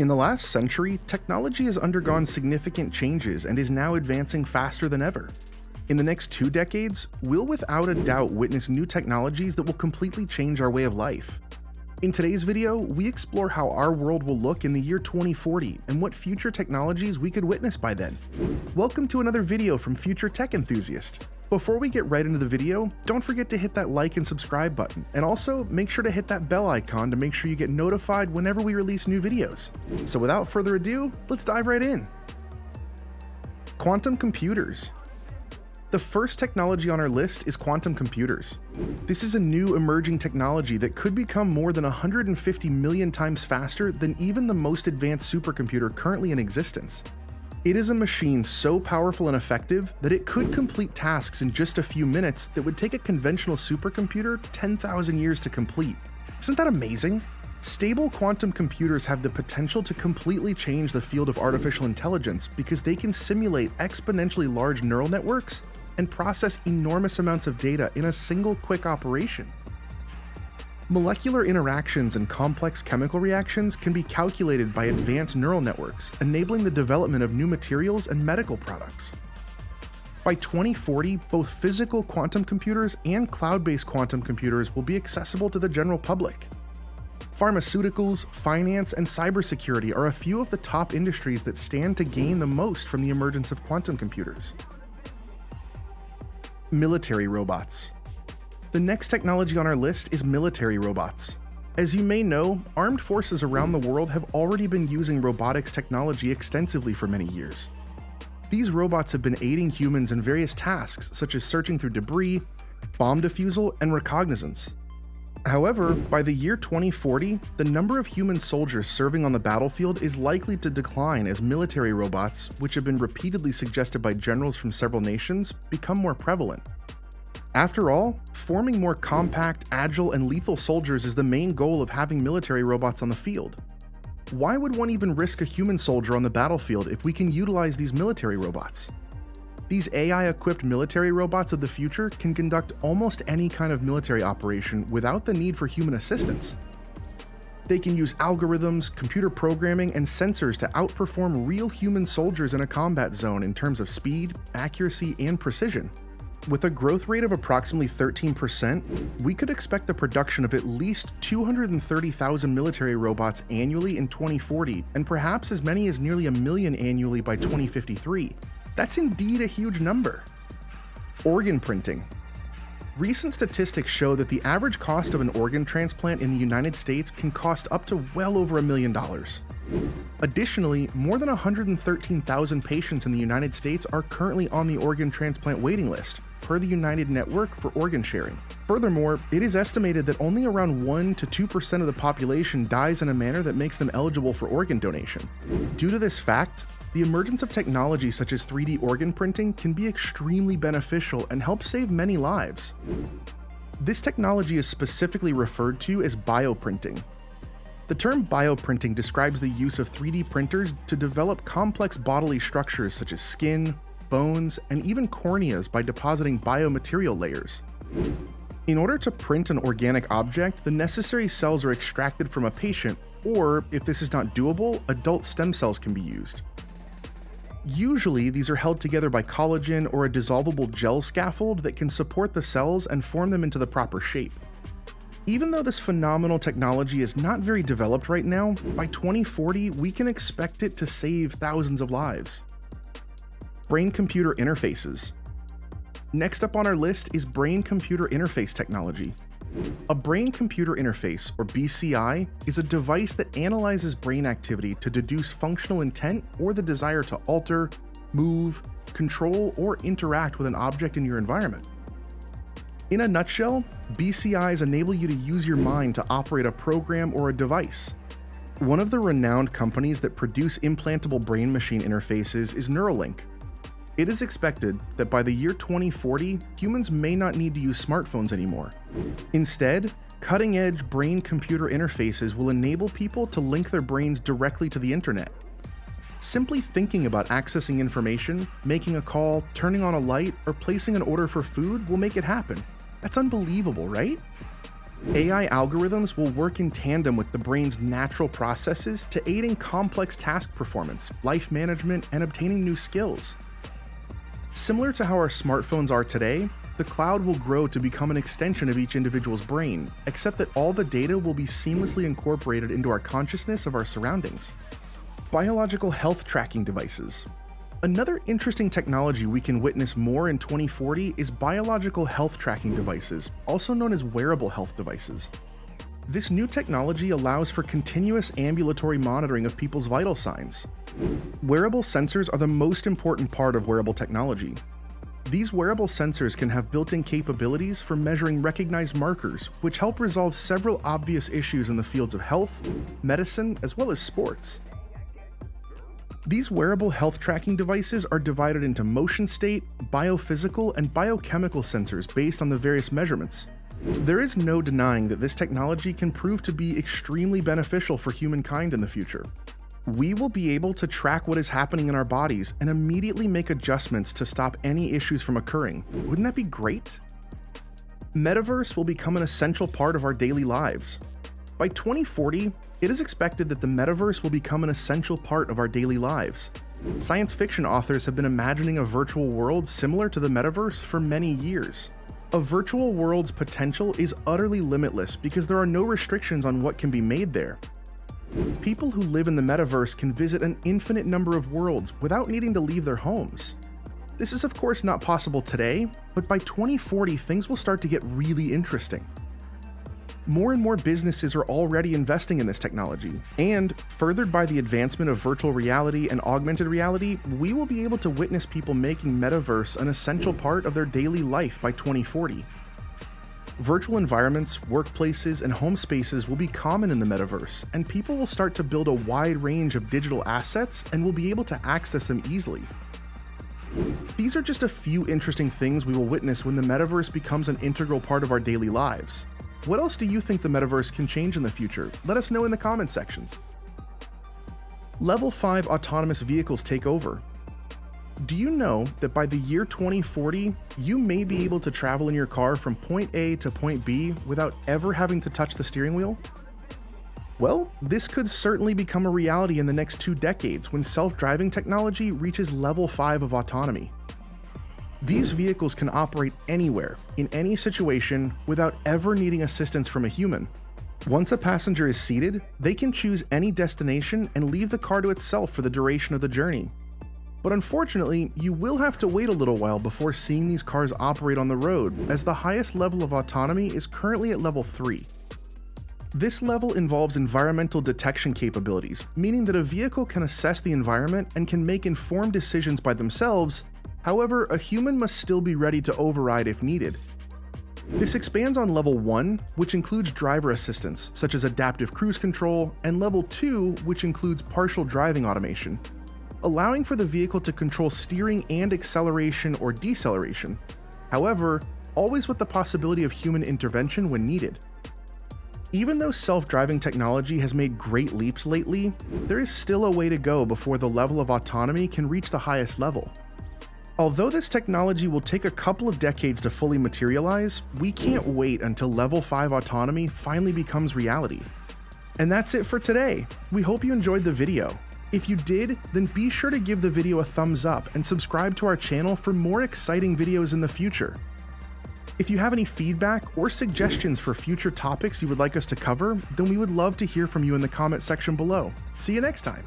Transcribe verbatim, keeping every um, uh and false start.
In the last century, technology has undergone significant changes and is now advancing faster than ever. In the next two decades, we'll without a doubt witness new technologies that will completely change our way of life. In today's video, we explore how our world will look in the year twenty forty and what future technologies we could witness by then. Welcome to another video from Future Tech Enthusiast. Before we get right into the video, don't forget to hit that like and subscribe button, and also make sure to hit that bell icon to make sure you get notified whenever we release new videos. So without further ado, let's dive right in. Quantum computers. The first technology on our list is quantum computers. This is a new emerging technology that could become more than one hundred fifty million times faster than even the most advanced supercomputer currently in existence. It is a machine so powerful and effective that it could complete tasks in just a few minutes that would take a conventional supercomputer ten thousand years to complete. Isn't that amazing? Stable quantum computers have the potential to completely change the field of artificial intelligence because they can simulate exponentially large neural networks and process enormous amounts of data in a single quick operation. Molecular interactions and complex chemical reactions can be calculated by advanced neural networks, enabling the development of new materials and medical products. By twenty forty, both physical quantum computers and cloud-based quantum computers will be accessible to the general public. Pharmaceuticals, finance, and cybersecurity are a few of the top industries that stand to gain the most from the emergence of quantum computers. Military robots. The next technology on our list is military robots. As you may know, armed forces around the world have already been using robotics technology extensively for many years. These robots have been aiding humans in various tasks, such as searching through debris, bomb defusal, and reconnaissance. However, by the year twenty forty, the number of human soldiers serving on the battlefield is likely to decline as military robots, which have been repeatedly suggested by generals from several nations, become more prevalent. After all, forming more compact, agile, and lethal soldiers is the main goal of having military robots on the field. Why would one even risk a human soldier on the battlefield if we can utilize these military robots? These A I-equipped military robots of the future can conduct almost any kind of military operation without the need for human assistance. They can use algorithms, computer programming, and sensors to outperform real human soldiers in a combat zone in terms of speed, accuracy, and precision. With a growth rate of approximately thirteen percent, we could expect the production of at least two hundred thirty thousand military robots annually in twenty forty, and perhaps as many as nearly a million annually by twenty fifty-three. That's indeed a huge number. Organ printing. Recent statistics show that the average cost of an organ transplant in the United States can cost up to well over a million dollars. Additionally, more than one hundred thirteen thousand patients in the United States are currently on the organ transplant waiting list, per the United Network for Organ Sharing. Furthermore, it is estimated that only around one to two percent of the population dies in a manner that makes them eligible for organ donation. Due to this fact, the emergence of technology such as three D organ printing can be extremely beneficial and help save many lives. This technology is specifically referred to as bioprinting. The term bioprinting describes the use of three D printers to develop complex bodily structures such as skin, bones, and even corneas by depositing biomaterial layers. In order to print an organic object, the necessary cells are extracted from a patient, or if this is not doable, adult stem cells can be used. Usually, these are held together by collagen or a dissolvable gel scaffold that can support the cells and form them into the proper shape. Even though this phenomenal technology is not very developed right now, by twenty forty, we can expect it to save thousands of lives. Brain computer interfaces. Next up on our list is brain computer interface technology. A brain computer interface, or B C I, is a device that analyzes brain activity to deduce functional intent or the desire to alter, move, control, or interact with an object in your environment. In a nutshell, B C Is enable you to use your mind to operate a program or a device. One of the renowned companies that produce implantable brain machine interfaces is Neuralink. It is expected that by the year twenty forty, humans may not need to use smartphones anymore. Instead, cutting-edge brain-computer interfaces will enable people to link their brains directly to the internet. Simply thinking about accessing information, making a call, turning on a light, or placing an order for food will make it happen. That's unbelievable, right? A I algorithms will work in tandem with the brain's natural processes to aid in complex task performance, life management, and obtaining new skills. Similar to how our smartphones are today, the cloud will grow to become an extension of each individual's brain, except that all the data will be seamlessly incorporated into our consciousness of our surroundings. Biological health tracking devices. Another interesting technology we can witness more in twenty forty is biological health tracking devices, also known as wearable health devices. This new technology allows for continuous ambulatory monitoring of people's vital signs. Wearable sensors are the most important part of wearable technology. These wearable sensors can have built-in capabilities for measuring recognized markers, which help resolve several obvious issues in the fields of health, medicine, as well as sports. These wearable health tracking devices are divided into motion state, biophysical, and biochemical sensors based on the various measurements. There is no denying that this technology can prove to be extremely beneficial for humankind in the future. We will be able to track what is happening in our bodies and immediately make adjustments to stop any issues from occurring. Wouldn't that be great? Metaverse will become an essential part of our daily lives. By twenty forty, it is expected that the metaverse will become an essential part of our daily lives. Science fiction authors have been imagining a virtual world similar to the metaverse for many years. A virtual world's potential is utterly limitless because there are no restrictions on what can be made there. People who live in the metaverse can visit an infinite number of worlds without needing to leave their homes. This is of course not possible today, but by twenty forty, things will start to get really interesting. More and more businesses are already investing in this technology, and furthered by the advancement of virtual reality and augmented reality, we will be able to witness people making metaverse an essential part of their daily life by twenty forty. Virtual environments, workplaces, and home spaces will be common in the metaverse, and people will start to build a wide range of digital assets and will be able to access them easily. These are just a few interesting things we will witness when the metaverse becomes an integral part of our daily lives. What else do you think the metaverse can change in the future? Let us know in the comment sections. Level five autonomous vehicles take over. Do you know that by the year twenty forty, you may be able to travel in your car from point A to point B without ever having to touch the steering wheel? Well, this could certainly become a reality in the next two decades when self-driving technology reaches level five of autonomy. These vehicles can operate anywhere, in any situation, without ever needing assistance from a human. Once a passenger is seated, they can choose any destination and leave the car to itself for the duration of the journey. But unfortunately, you will have to wait a little while before seeing these cars operate on the road, as the highest level of autonomy is currently at level three. This level involves environmental detection capabilities, meaning that a vehicle can assess the environment and can make informed decisions by themselves. However, a human must still be ready to override if needed. This expands on level one, which includes driver assistance, such as adaptive cruise control, and level two, which includes partial driving automation, allowing for the vehicle to control steering and acceleration or deceleration, however, always with the possibility of human intervention when needed. Even though self-driving technology has made great leaps lately, there is still a way to go before the level of autonomy can reach the highest level. Although this technology will take a couple of decades to fully materialize, we can't wait until level five autonomy finally becomes reality. And that's it for today. We hope you enjoyed the video. If you did, then be sure to give the video a thumbs up and subscribe to our channel for more exciting videos in the future. If you have any feedback or suggestions for future topics you would like us to cover, then we would love to hear from you in the comment section below. See you next time.